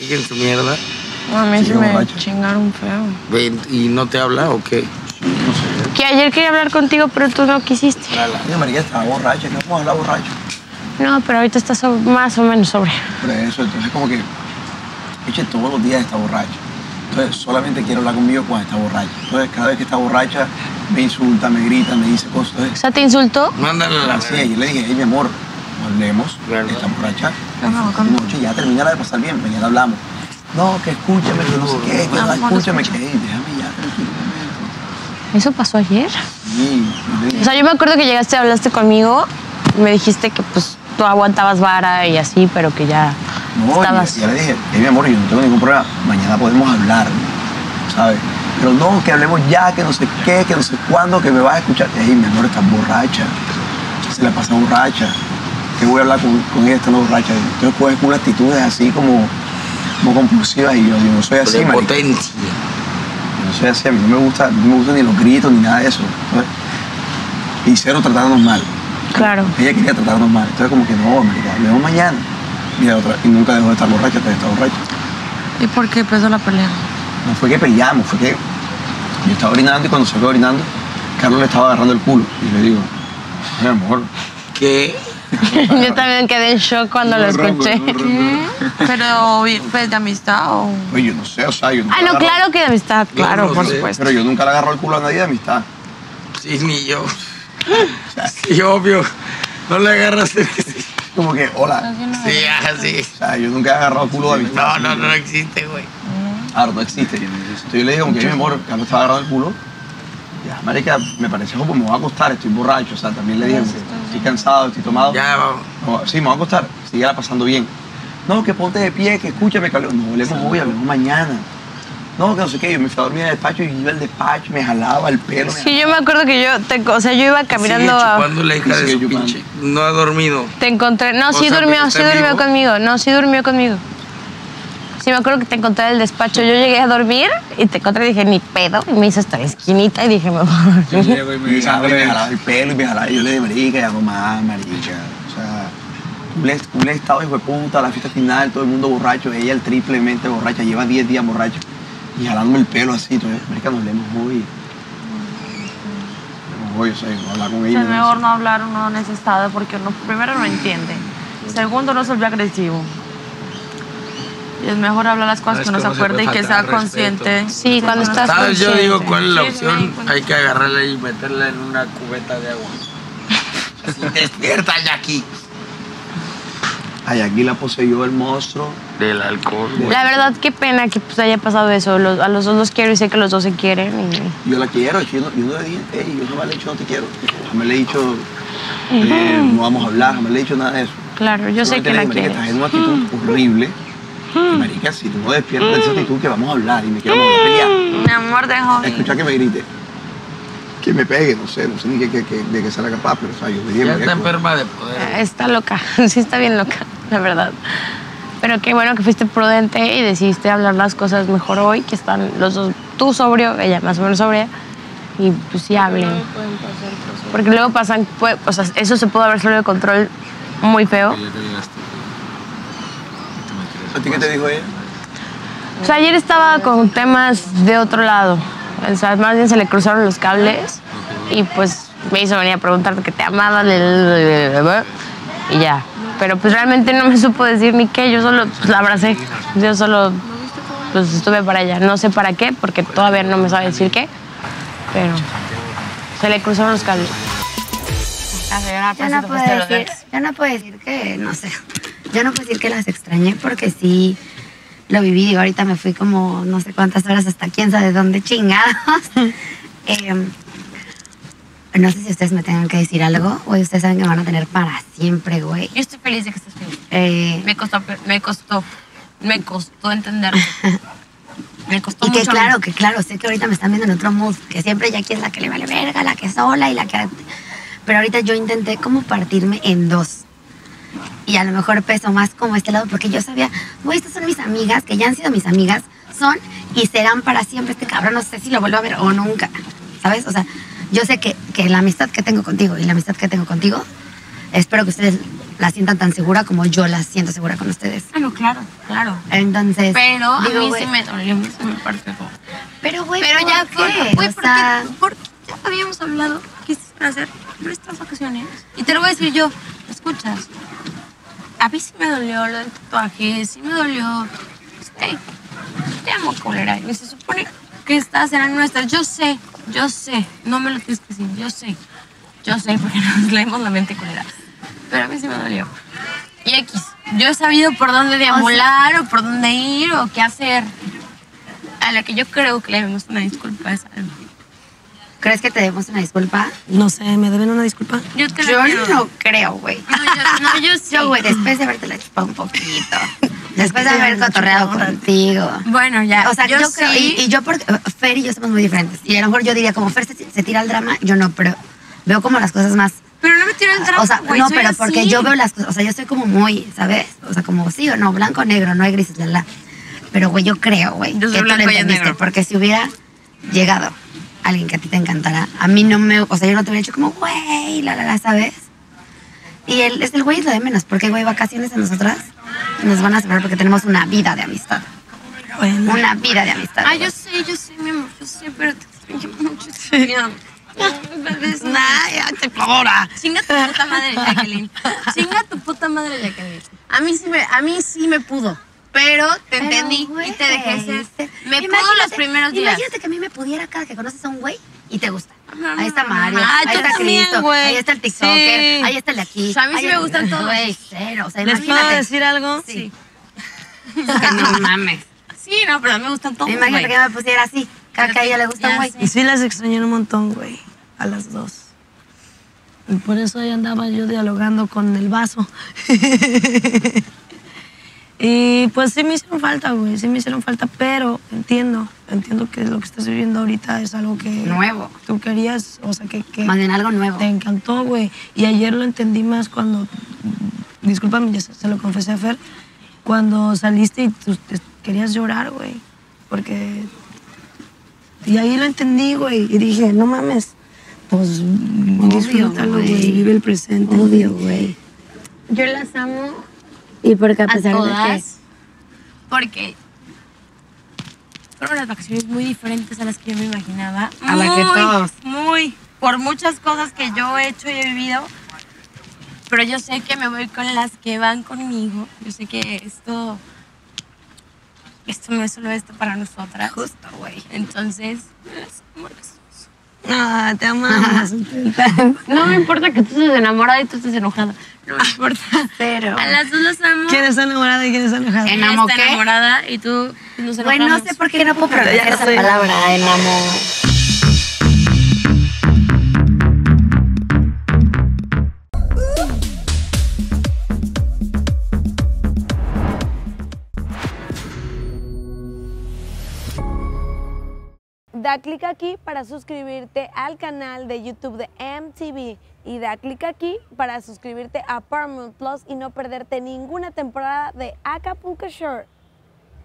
siguen su mierda. Bueno, a mí sí me chingaron feo. Ven, ¿y no te habla o qué? No sé. Que ayer quería hablar contigo, pero tú no quisiste. La María estaba borracha, ¿qué vamos a hablar borracho? No, pero ahorita está más o menos sobre. Por eso, entonces como que... Eche todos los días está borracha. Entonces solamente quiero hablar conmigo cuando está borracha. Entonces cada vez que está borracha me insulta, me grita, me dice cosas. Entonces, o sea, ¿te insultó? Mándale la verdad. Yo le dije, hey, mi amor, hablemos, está borracha. No, ya termina de pasar bien, mañana hablamos. No, que escúchame, que no sé qué, escúchame, que déjame ya, tranquilo. ¿Eso pasó ayer? Sí. O sea, yo me acuerdo que llegaste, hablaste conmigo, me dijiste que pues tú aguantabas vara y así, pero que ya estabas... No, ya le dije, mi amor, yo no tengo ningún problema, mañana podemos hablar, ¿sabes? Pero no, que hablemos ya, que no sé qué, que no sé cuándo, que me vas a escuchar. Ey, mi amor, estás borracha, se la pasa borracha. Que voy a hablar con ella estando borracha. Entonces puedes con unas actitudes así como compulsivas y yo no soy así, marica. Potencia. No soy así, a mí no me gusta ni los gritos ni nada de eso. Entonces, y cero tratarnos mal. Claro. Ella quería tratarnos mal. Entonces como que no, marica, hablemos mañana. Y nunca dejó de estar borracha, hasta de estar borracha. ¿Y por qué empezó la pelea? No fue que peleamos, fue que yo estaba orinando y cuando se fue orinando, Carlos le estaba agarrando el culo. Y le digo, mi amor, ¿qué? Yo también quedé en shock cuando lo escuché. ¿Pero de amistad o...? Oye, yo no sé, o sea, yo nunca... Ah, no, claro que de amistad, claro, no, por supuesto. Pero yo nunca le agarro el culo a nadie de amistad. Sí, ni yo. O sea, sí, obvio. No le agarras el... Como que, hola. Sí, así. O sea, yo nunca he agarrado el culo de amistad. No, no existe, güey. Claro, no existe. Entonces yo le digo, aunque mi amor, que no estaba agarrado el culo, ya, marica, me parece como me voy a acostar, estoy borracho, o sea, también le dije, estoy cansado, estoy tomado. Ya, vamos. No, sí, me voy a acostar, sigue pasando bien. No, que ponte de pie, que escúchame, que no hablemos hoy, hablemos mañana. No, que no sé qué, yo me fui a dormir en el despacho y iba al despacho, me jalaba el pelo. Sí, yo me acuerdo que o sea, yo iba caminando a... Chupando la hija de su pinche. No ha dormido. Te encontré, no, sí durmió conmigo, no, sí durmió conmigo. Sí, me acuerdo que te encontré en el despacho. Yo llegué a dormir y te encontré y dije, ni pedo. Y me hizo hasta la esquinita y dije, me voy a dormir. Yo llego y me jalaba el pelo y me jalaba. Y yo le dije, marica, ya no más, marica. O sea, culé estado, hijo de puta, la fiesta final, todo el mundo borracho. Ella el triplemente borracha, lleva 10 días borracha. Y jalándome el pelo así, entonces, marica, nos leemos hoy. O sea, no hablar con ella. Es mejor no hablar uno en ese estado porque uno, primero, no entiende. Segundo, no se vuelve agresivo. Y es mejor hablar las cosas que uno se acuerde y que sea consciente. Sí, cuando estás consciente. Yo digo cuál es la opción. Hay que agarrarla y meterla en una cubeta de agua. Así, despierta, Jacky. A Jacky la poseyó el monstruo del alcohol. La verdad, qué pena que pues, haya pasado eso. A los dos los quiero y sé que los dos se quieren. Y... Yo la quiero. Yo no le dije, hey, yo no le he dicho no te quiero. Jamás le he dicho, no vamos a hablar. Jamás le he dicho nada de eso. Claro, yo sé que la quiero. Es una actitud horrible. Marica, si tú no despiertas de esa actitud que vamos a hablar y me quiero volver a pelear. Mi amor, te jodí. Escucha que me grite. Que me pegue, no sé ni de qué será capaz, pero o sea, yo le dije... Ya está enferma de poder. Está loca, sí está bien loca, la verdad. Pero qué bueno que fuiste prudente y decidiste hablar las cosas mejor hoy, que están los dos, tú sobrio, ella más o menos sobria, y pues sí hablen. No pueden pasar cosas. Porque luego pasan, o sea, eso se puede haber salido de control muy feo. ¿A ti qué te dijo ella? O sea, ayer estaba con temas de otro lado. O sea, más bien se le cruzaron los cables y pues me hizo venir a preguntarte que te amaba y ya. Pero pues realmente no me supo decir ni qué, yo solo la abracé. Yo solo pues estuve para ella. No sé para qué, porque todavía no me sabe decir qué, pero se le cruzaron los cables. Yo no puedo decir que, no sé. Yo no puedo decir que las extrañé porque sí lo viví. Digo, ahorita me fui como no sé cuántas horas hasta quién sabe dónde chingados. No sé si ustedes me tengan que decir algo. Güey, ustedes saben que me van a tener para siempre, güey. Yo estoy feliz de que estés feliz. Me costó entenderlo. Me costó mucho. Y que mucho claro, sé que ahorita me están viendo en otro mood. Que siempre Jacky es la que le vale verga, la que es sola y la que... Pero ahorita yo intenté como partirme en dos. Y a lo mejor peso más como este lado, porque yo sabía, güey, estas son mis amigas, que ya han sido mis amigas, son y serán para siempre. Este cabrón no sé si lo vuelvo a ver o nunca, ¿sabes? O sea, yo sé que la amistad que tengo contigo y la amistad que tengo contigo, espero que ustedes la sientan tan segura como yo la siento segura con ustedes. Ah, no, claro, claro. Entonces... Pero digo, a mí wey, sí me dolió, sí me partió. Pero, güey, ¿por ya qué? Güey, ¿por sea... qué? Porque ya habíamos hablado que hiciste para hacer nuestras vacaciones. Y te lo voy a decir yo, escuchas, a mí sí me dolió lo del tatuaje, sí me dolió... Hey, te amo, culera. Y se supone que estas eran nuestras. Yo sé, no me lo tienes que decir, yo sé, porque nos leemos la mente, culera. Pero a mí sí me dolió. Y X, yo he sabido por dónde deambular, o por dónde ir, o qué hacer. A la que yo creo que le debemos una disculpa es algo. ¿Crees que te debemos una disculpa? No sé, ¿me deben una disculpa? Yo, no creo, güey. No, yo sí. Yo, güey, después de haberte la chupado un poquito. Después de haber cotorreado contigo. Bueno, ya. O sea, yo creo... Sí. Y yo, porque Fer y yo somos muy diferentes. Y a lo mejor yo diría, como Fer se tira al drama, yo no, pero veo como las cosas más... Pero no me tiro al drama, o sea, güey, no, pero así. Porque yo veo las cosas... O sea, yo soy como muy, ¿sabes? O sea, como sí o no, blanco o negro, no hay grises, la, la. Pero, güey, yo creo, güey, que tú lo entendiste. Porque si hubiera llegado alguien que a ti te encantara, a mí no me... O sea, yo no te hubiera hecho como, güey, la, ¿sabes? Y el güey es lo de menos, porque, güey, vacaciones a nosotras nos van a separar porque tenemos una vida de amistad. Bueno. Una vida de amistad. Ah, güey. Yo sé, mi amor, yo sé, pero te extraño mucho. Sí. Nah, te favora. Chinga tu puta madre, Jacqueline. Chinga tu puta madre, Jacqueline. A mí sí me pudo. Pero te entendí, güey, y te dejé ser. Me pudo los primeros días. Imagínate que a mí me pudiera cada que conoces a un güey y te gusta. Ahí está Mario, ahí está Cristo, güey. Ahí está el TikToker, sí. Ahí está el de aquí. O sea, a mí sí me gustan todos. Güey, cero. O sea, ¿les puedo decir algo? Sí. Que no mames. Sí, no, pero a mí me gustan todos. Imagínate que me pusiera así, cada que a ella le gusta un güey. Y sí las extrañé un montón, güey, a las dos. Y por eso ahí andaba yo dialogando con el vaso. Y pues sí me hicieron falta, güey, sí me hicieron falta, pero entiendo que lo que estás viviendo ahorita es algo que... Nuevo. Tú querías, o sea, que más bien algo nuevo. Te encantó, güey. Y ayer lo entendí más cuando... Discúlpame, ya se lo confesé a Fer. Cuando saliste y tú querías llorar, güey, porque... Y ahí lo entendí, güey, y dije, no mames, pues disfrútalo, güey, vive el presente. Obvio, güey. Yo las amo... ¿Y por qué a pesar de qué? Porque fueron unas vacaciones muy diferentes a las que yo me imaginaba. A las que todos. Muy, por muchas cosas que yo he hecho y he vivido. Pero yo sé que me voy con las que van conmigo. Yo sé que esto no es solo esto para nosotras. Justo, güey. Entonces, no, te amamos. No me importa que tú estés enamorada y tú estés enojada. No me importa. Pero... A las dos las amo. ¿Quién está enamorada y quién está enojada? Enamo, ¿qué? Está enamorada y tú nos enojamos. Bueno, no sé por qué no puedo pronunciar esa palabra, enamo. Da clic aquí para suscribirte al canal de YouTube de MTV y da clic aquí para suscribirte a Paramount+ y no perderte ninguna temporada de Acapulco Shore.